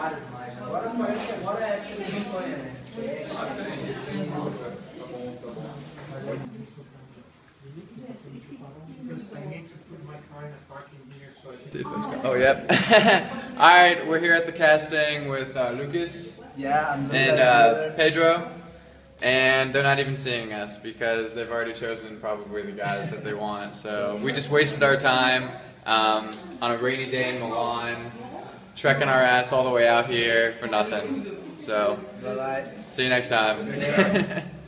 vários, mas agora parece que agora é época de campanha, né? Tá bom, tá bom. Oh, yep. All right, we're here at the casting with Lucas and Pedro, and they're not even seeing us because they've already chosen probably the guys that they want. So we just wasted our time on a rainy day in Milan, trekking our ass all the way out here for nothing. So see you next time.